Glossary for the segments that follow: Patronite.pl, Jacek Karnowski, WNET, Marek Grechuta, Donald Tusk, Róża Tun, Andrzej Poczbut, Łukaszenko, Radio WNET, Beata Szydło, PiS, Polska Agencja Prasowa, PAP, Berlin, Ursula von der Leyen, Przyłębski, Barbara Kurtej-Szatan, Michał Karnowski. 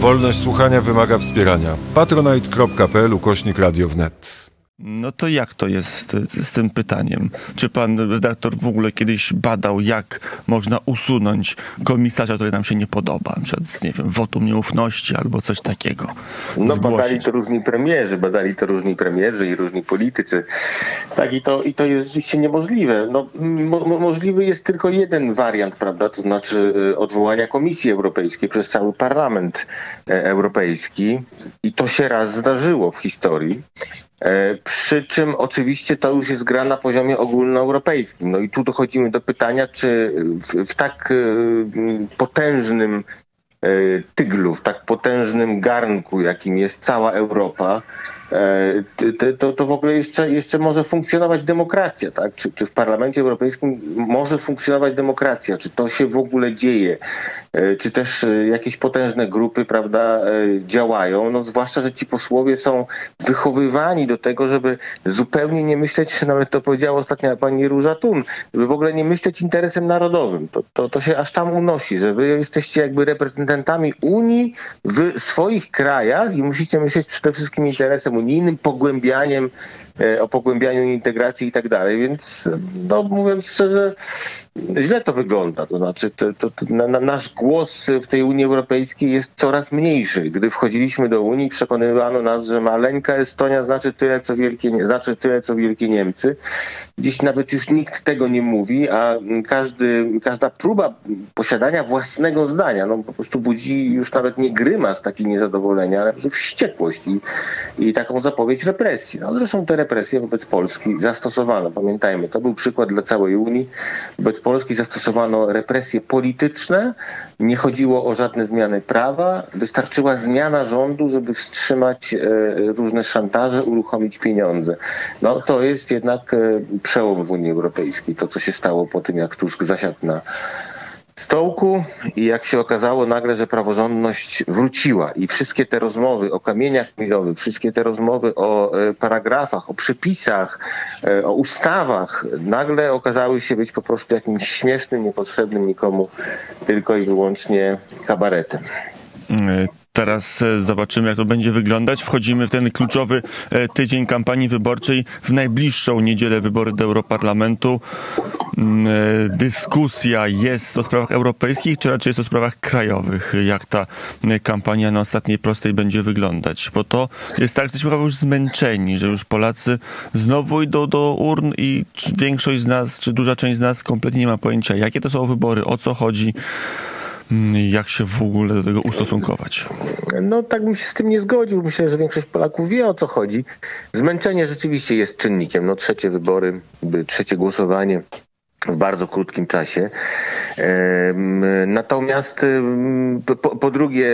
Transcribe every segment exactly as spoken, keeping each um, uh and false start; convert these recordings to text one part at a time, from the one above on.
Wolność słuchania wymaga wspierania. Patronite.pl ukośnik Radio WNET. No to jak to jest z tym pytaniem? Czy pan redaktor w ogóle kiedyś badał, jak można usunąć komisarza, który nam się nie podoba? Na przykład, nie wiem, wotum nieufności albo coś takiego. No zgłosić. badali to różni premierzy, badali to różni premierzy i różni politycy. Tak, i to, i to jest rzeczywiście niemożliwe. No, mo możliwy jest tylko jeden wariant, prawda? To znaczy odwołania Komisji Europejskiej przez cały Parlament Europejski. I to się raz zdarzyło w historii. Przy czym oczywiście to już jest gra na poziomie ogólnoeuropejskim. No i tu dochodzimy do pytania, czy w, w tak potężnym tyglu, w tak potężnym garnku, jakim jest cała Europa, to, to w ogóle jeszcze, jeszcze może funkcjonować demokracja, tak? Czy, czy w Parlamencie Europejskim może funkcjonować demokracja? Czy to się w ogóle dzieje? Czy też jakieś potężne grupy, prawda, działają? No zwłaszcza, że ci posłowie są wychowywani do tego, żeby zupełnie nie myśleć, nawet to powiedziała ostatnia pani Róża Tun, żeby w ogóle nie myśleć interesem narodowym. To, to, to się aż tam unosi, że wy jesteście jakby reprezentantami Unii w swoich krajach i musicie myśleć przede wszystkim interesem unijnym, pogłębianiem, o pogłębianiu integracji i tak dalej, więc no, mówiąc szczerze, źle to wygląda. To znaczy to, to, to, na, na nasz głos w tej Unii Europejskiej jest coraz mniejszy. Gdy wchodziliśmy do Unii, przekonywano nas, że maleńka Estonia znaczy tyle, co wielkie, znaczy tyle, co wielkie Niemcy. Dziś nawet już nikt tego nie mówi, a każdy, każda próba posiadania własnego zdania no, po prostu budzi już nawet nie grymas takiej niezadowolenia, ale po prostu wściekłość i, i taką zapowiedź represji. No, zresztą te represje wobec Polski zastosowano. Pamiętajmy, to był przykład dla całej Unii. Wobec Polski zastosowano represje polityczne, nie chodziło o żadne zmiany prawa, wystarczyła zmiana rządu, żeby wstrzymać e, różne szantaże, uruchomić pieniądze. No to jest jednak e, przełom w Unii Europejskiej, to co się stało po tym, jak Tusk zasiadł na stołku i jak się okazało nagle, że praworządność wróciła i wszystkie te rozmowy o kamieniach milowych, wszystkie te rozmowy o paragrafach, o przepisach, o ustawach nagle okazały się być po prostu jakimś śmiesznym, niepotrzebnym nikomu tylko i wyłącznie kabaretem. Teraz zobaczymy, jak to będzie wyglądać. Wchodzimy w ten kluczowy tydzień kampanii wyborczej. W najbliższą niedzielę wybory do Europarlamentu. Dyskusja jest o sprawach europejskich, czy raczej jest o sprawach krajowych? Jak ta kampania na ostatniej prostej będzie wyglądać? Bo to jest tak, że jesteśmy już zmęczeni, że już Polacy znowu idą do urn i większość z nas, czy duża część z nas kompletnie nie ma pojęcia, jakie to są wybory, o co chodzi. Jak się w ogóle do tego ustosunkować? No tak bym się z tym nie zgodził. Myślę, że większość Polaków wie, o co chodzi. Zmęczenie rzeczywiście jest czynnikiem. No trzecie wybory, trzecie głosowanie w bardzo krótkim czasie. Natomiast po, po drugie,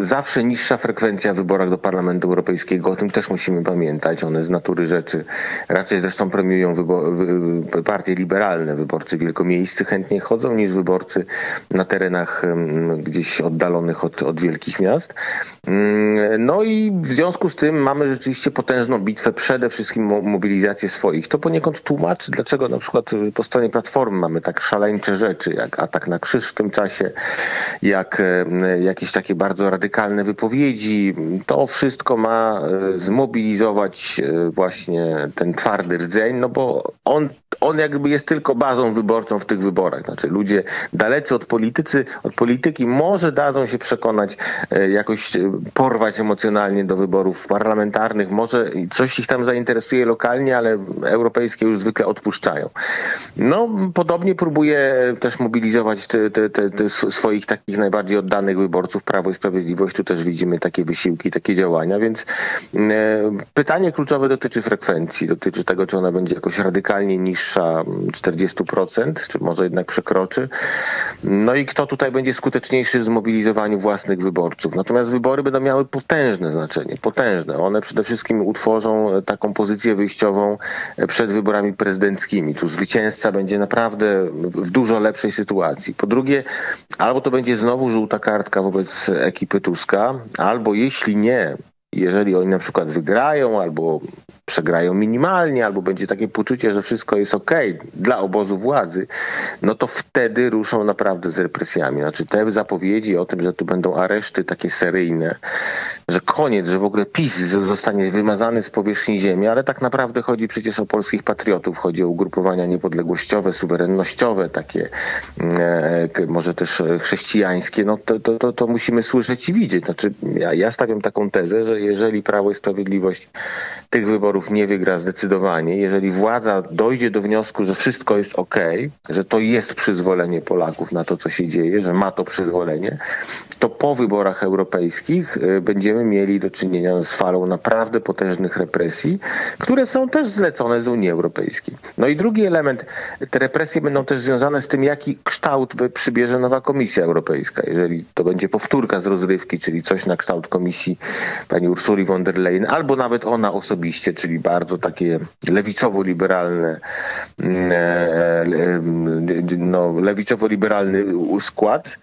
zawsze niższa frekwencja w wyborach do Parlamentu Europejskiego, o tym też musimy pamiętać, one z natury rzeczy raczej zresztą premiują partie liberalne, wyborcy wielkomiejscy chętniej chodzą niż wyborcy na terenach gdzieś oddalonych od, od wielkich miast. No i w związku z tym mamy rzeczywiście potężną bitwę, przede wszystkim mobilizację swoich. To poniekąd tłumaczy, dlaczego na przykład po stronie Platformy mamy tak szaleńcze rzeczy, jak atak na krzyż w tym czasie, jak jakieś takie bardzo radykalne wypowiedzi. To wszystko ma zmobilizować właśnie ten twardy rdzeń, no bo on, on jakby jest tylko bazą wyborczą w tych wyborach. Znaczy ludzie dalecy od politycy, od polityki może dadzą się przekonać, jakoś porwać emocjonalnie do wyborów parlamentarnych, może coś ich tam zainteresuje lokalnie, ale europejskie już zwykle odpuszczają. No podobnie próbuje też mobilizować Te, te, te swoich takich najbardziej oddanych wyborców Prawo i Sprawiedliwość. Tu też widzimy takie wysiłki, takie działania, więc e, pytanie kluczowe dotyczy frekwencji, dotyczy tego, czy ona będzie jakoś radykalnie niższa czterdzieści procent, czy może jednak przekroczy. No i kto tutaj będzie skuteczniejszy w zmobilizowaniu własnych wyborców. Natomiast wybory będą miały potężne znaczenie, potężne. One przede wszystkim utworzą taką pozycję wyjściową przed wyborami prezydenckimi. Tu zwycięzca będzie naprawdę w dużo lepszej sytuacji. Po drugie, albo to będzie znowu żółta kartka wobec ekipy Tuska, albo jeśli nie, jeżeli oni na przykład wygrają albo przegrają minimalnie, albo będzie takie poczucie, że wszystko jest okej okay dla obozu władzy, no to wtedy ruszą naprawdę z represjami. Znaczy te zapowiedzi o tym, że tu będą areszty takie seryjne, że koniec, że w ogóle PiS zostanie wymazany z powierzchni ziemi, ale tak naprawdę chodzi przecież o polskich patriotów, chodzi o ugrupowania niepodległościowe, suwerennościowe, takie e, może też chrześcijańskie, no to, to, to, to musimy słyszeć i widzieć. Znaczy ja, ja stawiam taką tezę, że jeżeli Prawo i Sprawiedliwość tych wyborów nie wygra zdecydowanie, jeżeli władza dojdzie do wniosku, że wszystko jest okej, że to jest przyzwolenie Polaków na to, co się dzieje, że ma to przyzwolenie, to po wyborach europejskich będziemy mieli do czynienia z falą naprawdę potężnych represji, które są też zlecone z Unii Europejskiej. No i drugi element, te represje będą też związane z tym, jaki kształt przybierze nowa Komisja Europejska. Jeżeli to będzie powtórka z rozrywki, czyli coś na kształt komisji pani Ursuli von der Leyen, albo nawet ona osobiście, czyli bardzo takie lewicowo-liberalne, no, lewicowo-liberalny skład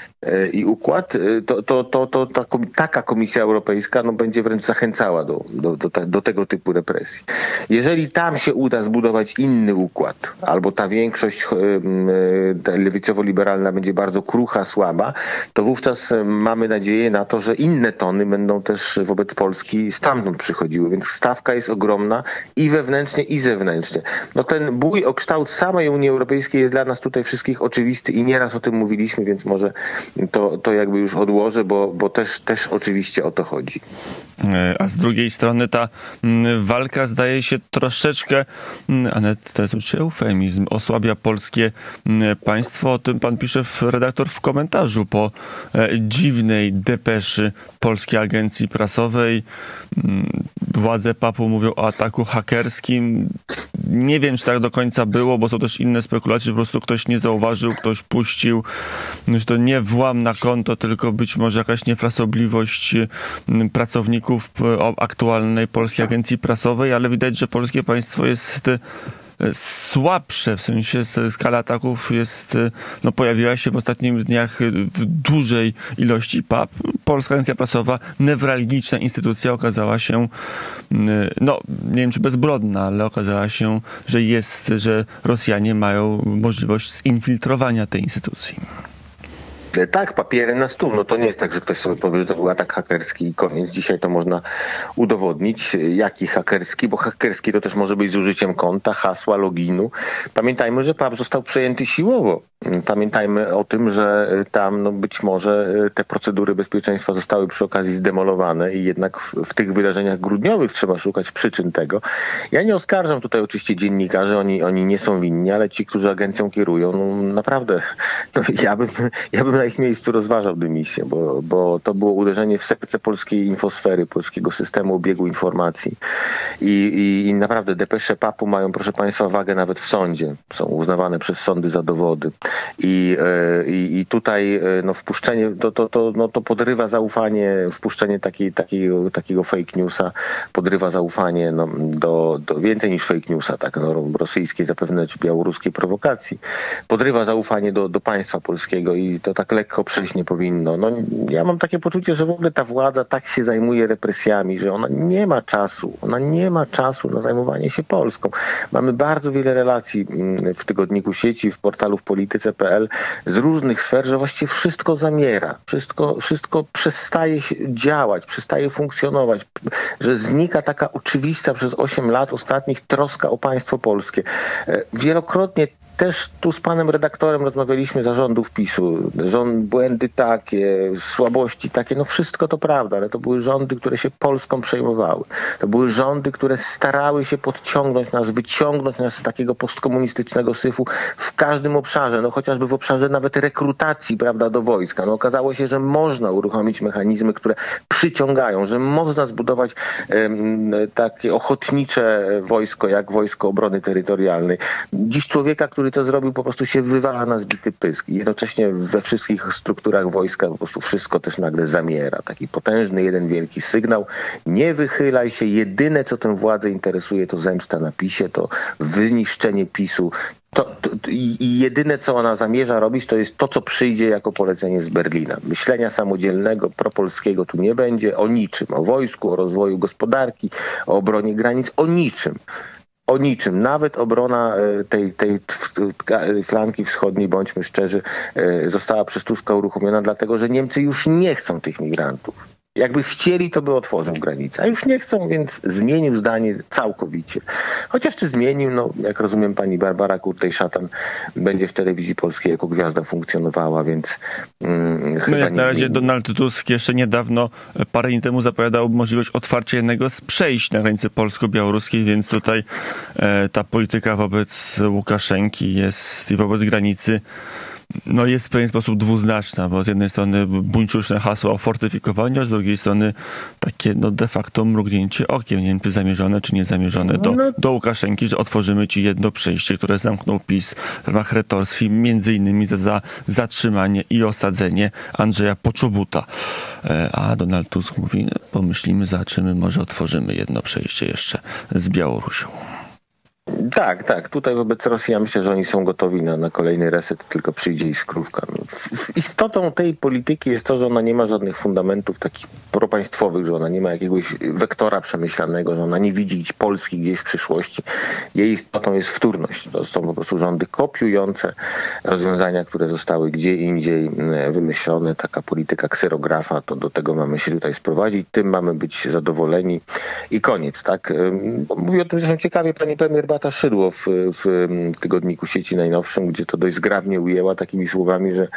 i układ, to, to, to, to, to taka Komisja Europejska no, będzie wręcz zachęcała do, do, do, te, do tego typu represji. Jeżeli tam się uda zbudować inny układ, albo ta większość ta lewicowo-liberalna będzie bardzo krucha, słaba, to wówczas mamy nadzieję na to, że inne tony będą też wobec Polski stamtąd przychodziły, więc stawka jest ogromna i wewnętrznie, i zewnętrznie. No ten bój o kształt samej Unii Europejskiej jest dla nas tutaj wszystkich oczywisty i nieraz o tym mówiliśmy, więc może to, to jakby już odłożę, bo, bo też, też oczywiście o to chodzi. A z drugiej strony ta walka zdaje się troszeczkę, ale to jest oczywiście eufemizm, osłabia polskie państwo. O tym pan pisze w redaktor w komentarzu po dziwnej depeszy Polskiej Agencji Prasowej. Władze P A P-u mówią o ataku hakerskim. Nie wiem, czy tak do końca było, bo są też inne spekulacje, po prostu ktoś nie zauważył, ktoś puścił. Że to nie włam na konto, tylko być może jakaś niefrasobliwość pracowników aktualnej Polskiej Agencji Prasowej, ale widać, że polskie państwo jest słabsze, w sensie skala ataków jest, no pojawiła się w ostatnich dniach w dużej ilości P A P. Polska Agencja Prasowa, newralgiczna instytucja, okazała się, no nie wiem czy bezbrodna, ale okazała się, że jest, że Rosjanie mają możliwość zinfiltrowania tej instytucji. Tak, papiery na stół. No to nie jest tak, że ktoś sobie powie, że to był atak hakerski i koniec. Dzisiaj to można udowodnić, jaki hakerski, bo hakerski to też może być z użyciem konta, hasła, loginu. Pamiętajmy, że P A P został przejęty siłowo. Pamiętajmy o tym, że tam no być może te procedury bezpieczeństwa zostały przy okazji zdemolowane i jednak w, w tych wydarzeniach grudniowych trzeba szukać przyczyn tego. Ja nie oskarżam tutaj oczywiście dziennikarzy, oni, oni nie są winni, ale ci, którzy agencją kierują, no naprawdę, no ja bym, ja bym na ich miejscu rozważał dymisję, bo, bo to było uderzenie w serce polskiej infosfery, polskiego systemu obiegu informacji. I, i, i naprawdę depesze P A P-u mają, proszę państwa, wagę nawet w sądzie. Są uznawane przez sądy za dowody. I, i, i tutaj no, wpuszczenie, to, to, to, no, to podrywa zaufanie, wpuszczenie taki, takiego, takiego fake newsa podrywa zaufanie no, do, do więcej niż fake newsa, tak, no, rosyjskiej zapewne czy białoruskiej prowokacji. Podrywa zaufanie do, do państwa polskiego i to tak lekko przejść nie powinno. No, ja mam takie poczucie, że w ogóle ta władza tak się zajmuje represjami, że ona nie ma czasu. Ona nie ma czasu na zajmowanie się Polską. Mamy bardzo wiele relacji w tygodniku sieci, w portalu w polityce kropka p l z różnych sfer, że właściwie wszystko zamiera. Wszystko, wszystko przestaje się działać, przestaje funkcjonować. Że znika taka oczywista przez osiem lat ostatnich troska o państwo polskie. Wielokrotnie też tu z panem redaktorem rozmawialiśmy zarządów PiS-u. Rząd, błędy takie, słabości takie, no wszystko to prawda, ale to były rządy, które się Polską przejmowały. To były rządy, które starały się podciągnąć nas, wyciągnąć nas z takiego postkomunistycznego syfu w każdym obszarze, no chociażby w obszarze nawet rekrutacji, prawda, do wojska. No okazało się, że można uruchomić mechanizmy, które przyciągają, że można zbudować um, takie ochotnicze wojsko, jak Wojsko Obrony Terytorialnej. Dziś człowieka, który to zrobił, po prostu się wywala na zbity pysk i jednocześnie we wszystkich strukturach wojska po prostu wszystko też nagle zamiera. Taki potężny, jeden wielki sygnał. Nie wychylaj się. Jedyne, co tę władzę interesuje, to zemsta na PiSie, to wyniszczenie PiSu, To, to, i jedyne, co ona zamierza robić, to jest to, co przyjdzie jako polecenie z Berlina. Myślenia samodzielnego, propolskiego tu nie będzie, o niczym, o wojsku, o rozwoju gospodarki, o obronie granic, o niczym. O niczym. Nawet obrona tej, tej flanki wschodniej, bądźmy szczerzy, została przez Tuska uruchomiona, dlatego że Niemcy już nie chcą tych migrantów. Jakby chcieli, to by otworzył granicę. A już nie chcą, więc zmienił zdanie całkowicie. Chociaż czy zmienił, no jak rozumiem, pani Barbara Kurtej-Szatan będzie w telewizji polskiej jako gwiazda funkcjonowała, więc mm, no chyba jak na razie zmienił. Donald Tusk jeszcze niedawno, parę dni temu zapowiadał możliwość otwarcia jednego z przejść na granicy polsko-białoruskiej, więc tutaj e, ta polityka wobec Łukaszenki jest i wobec granicy no jest w pewien sposób dwuznaczna, bo z jednej strony buńczuczne hasła o fortyfikowaniu, a z drugiej strony takie no de facto mrugnięcie okiem, nie wiem czy zamierzone, czy niezamierzone do, no. do Łukaszenki, że otworzymy ci jedno przejście, które zamknął PiS w ramach retorsji, między innymi za, za zatrzymanie i osadzenie Andrzeja Poczbuta. A Donald Tusk mówi, no, pomyślimy, zobaczymy, może otworzymy jedno przejście jeszcze z Białorusią. Tak, tak. Tutaj wobec Rosji ja myślę, że oni są gotowi na, na kolejny reset, tylko przyjdzie i skrówka. Istotą tej polityki jest to, że ona nie ma żadnych fundamentów takich propaństwowych, że ona nie ma jakiegoś wektora przemyślanego, że ona nie widzi Polski gdzieś w przyszłości. Jej istotą jest wtórność. To są po prostu rządy kopiujące rozwiązania, które zostały gdzie indziej wymyślone. Taka polityka kserografa, to do tego mamy się tutaj sprowadzić. Tym mamy być zadowoleni i koniec, tak? Mówi o tym zresztą ciekawie pani premier Beata Szydło w, w tygodniku Sieci Najnowszym, gdzie to dość zgrabnie ujęła takimi słowami, że,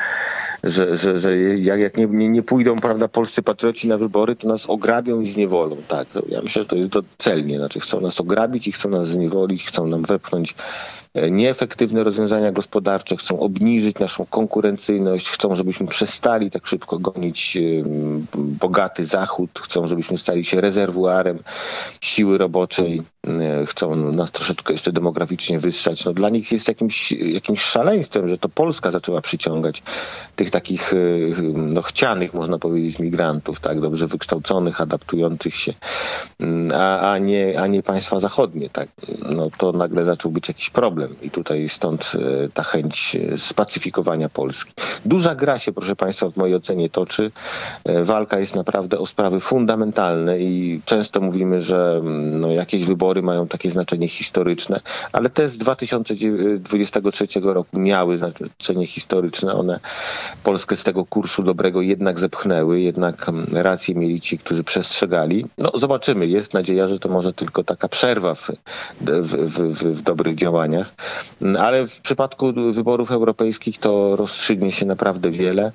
że, że, że jak, jak nie, nie, nie pójdą, prawda, polscy patrioci na wybory, to nas ograbią i zniewolą. Tak, ja myślę, że to jest docelnie. Znaczy chcą nas ograbić i chcą nas zniewolić, chcą nam wepchnąć nieefektywne rozwiązania gospodarcze, chcą obniżyć naszą konkurencyjność, chcą, żebyśmy przestali tak szybko gonić bogaty Zachód, chcą, żebyśmy stali się rezerwuarem siły roboczej, chcą nas troszeczkę jeszcze demograficznie wyssać. No, dla nich jest jakimś, jakimś szaleństwem, że to Polska zaczęła przyciągać tych takich no, chcianych, można powiedzieć, migrantów, tak dobrze wykształconych, adaptujących się, a, a, nie, a nie państwa zachodnie. Tak. No, to nagle zaczął być jakiś problem. I tutaj stąd ta chęć spacyfikowania Polski. Duża gra się, proszę państwa, w mojej ocenie toczy. Walka jest naprawdę o sprawy fundamentalne i często mówimy, że no, jakieś wybory mają takie znaczenie historyczne, ale te z dwa tysiące dwudziestego trzeciego roku miały znaczenie historyczne. One Polskę z tego kursu dobrego jednak zepchnęły, jednak rację mieli ci, którzy przestrzegali. No zobaczymy, jest nadzieja, że to może tylko taka przerwa w, w, w, w dobrych działaniach. Ale w przypadku wyborów europejskich to rozstrzygnie się naprawdę wiele.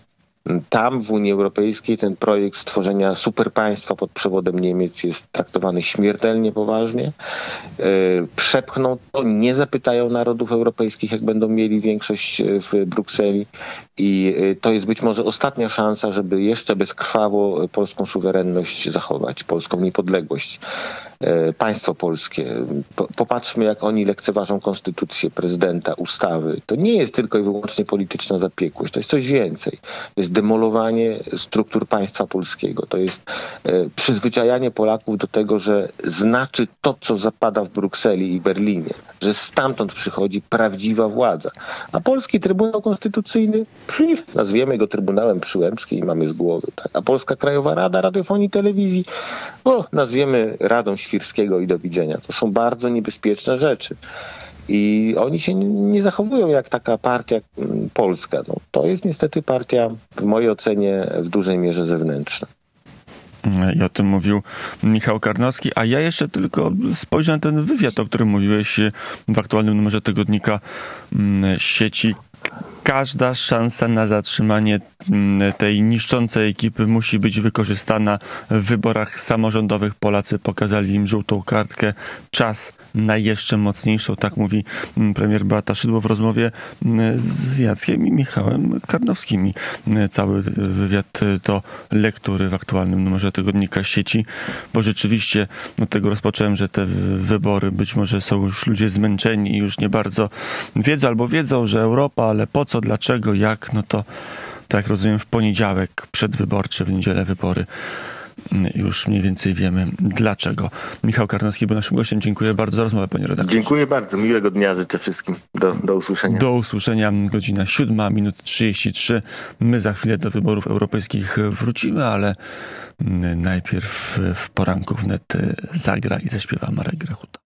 Tam w Unii Europejskiej ten projekt stworzenia superpaństwa pod przewodem Niemiec jest traktowany śmiertelnie poważnie. Przepchną to, nie zapytają narodów europejskich, jak będą mieli większość w Brukseli. I to jest być może ostatnia szansa, żeby jeszcze bezkrwawo polską suwerenność zachować, polską niepodległość, państwo polskie. Popatrzmy, jak oni lekceważą konstytucję, prezydenta, ustawy. To nie jest tylko i wyłącznie polityczna zapiekłość, to jest coś więcej. To jest demolowanie struktur państwa polskiego. To jest przyzwyczajanie Polaków do tego, że znaczy to, co zapada w Brukseli i Berlinie, że stamtąd przychodzi prawdziwa władza. A polski Trybunał Konstytucyjny, nazwiemy go Trybunałem Przyłębskim i mamy z głowy. Tak? A Polska Krajowa Rada Radiofonii i Telewizji, o, nazwiemy Radą Świrskiego i do widzenia. To są bardzo niebezpieczne rzeczy. I oni się nie zachowują jak taka partia polska. No, to jest niestety partia, w mojej ocenie, w dużej mierze zewnętrzna. I o tym mówił Michał Karnowski. A ja jeszcze tylko spojrzę na ten wywiad, o którym mówiłeś w aktualnym numerze tygodnika Sieci. Każda szansa na zatrzymanie tej niszczącej ekipy musi być wykorzystana w wyborach samorządowych. Polacy pokazali im żółtą kartkę. Czas na jeszcze mocniejszą, tak mówi premier Beata Szydło w rozmowie z Jackiem i Michałem Karnowskimi. Cały wywiad do lektury w aktualnym numerze tygodnika Sieci, bo rzeczywiście od tego rozpocząłem, że te wybory być może są już ludzie zmęczeni i już nie bardzo wiedzą, albo wiedzą, że Europa, ale po co, dlaczego, jak, no to tak rozumiem w poniedziałek przedwyborczy, w niedzielę wybory już mniej więcej wiemy dlaczego. Michał Karnowski był naszym gościem. Dziękuję bardzo za rozmowę, panie redaktorze. Dziękuję bardzo. Miłego dnia życzę wszystkim. Do, do usłyszenia. Do usłyszenia. Godzina siódma, minut trzydzieści trzy. My za chwilę do wyborów europejskich wrócimy, ale najpierw w poranku W N E T zagra i zaśpiewa Marek Grechuta.